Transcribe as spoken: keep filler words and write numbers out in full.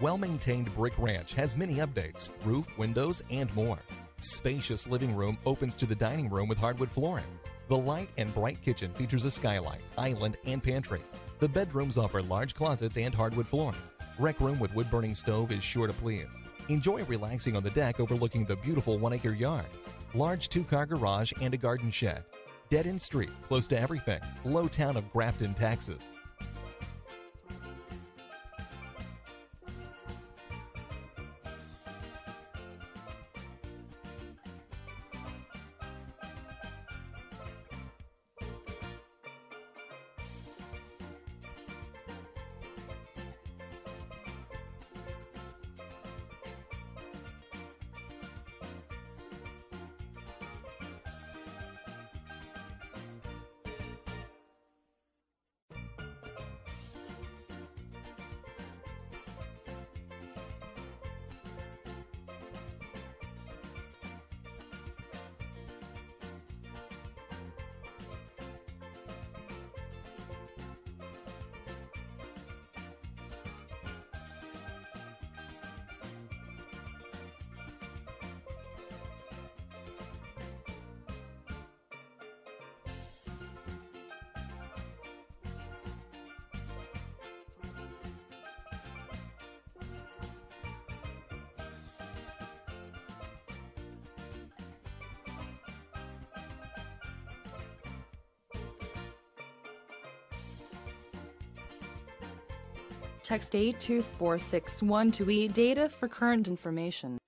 well-maintained brick ranch has many updates, roof, windows, and more. Spacious living room opens to the dining room with hardwood flooring. The light and bright kitchen features a skylight, island, and pantry. The bedrooms offer large closets and hardwood flooring. Rec room with wood-burning stove is sure to please. Enjoy relaxing on the deck overlooking the beautiful one-acre yard. Large two-car garage and a garden shed. Dead-end street, close to everything. Low town of Grafton, Texas. Text eight two four six one to e-data for current information.